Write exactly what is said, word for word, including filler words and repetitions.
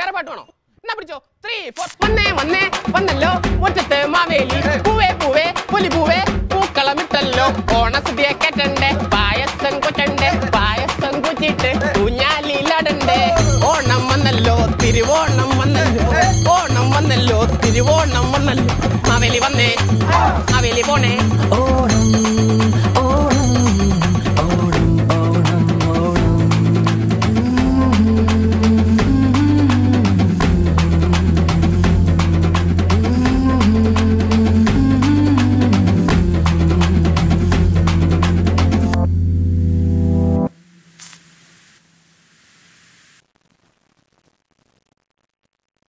വേറെ പാട്ട് വേണോ? എന്നാ പിടിച്ചോ. ത്രീ ഫോർ വന്നേ വന്നേ വന്നല്ലോ മുറ്റത്തെ മാവേലി പൂവേ പൂവേ പുലി പൂവേ പൂക്കളമിട്ടല്ലോ ഓണസദ്യ കേട്ടണ്ടേ പായസം കൊട്ടണ്ടേ പായസം കുറ്റിട്ട് ഊഞ്ഞാലിലാടണ്ടേ ഓണം വന്നല്ലോ തിരുവോണം വന്നല്ലോ ഓണം വന്നല്ലോ തിരുവോണം വന്നല്ലോ മാവേലി വന്നേ മാവേലി പോണേ ഓ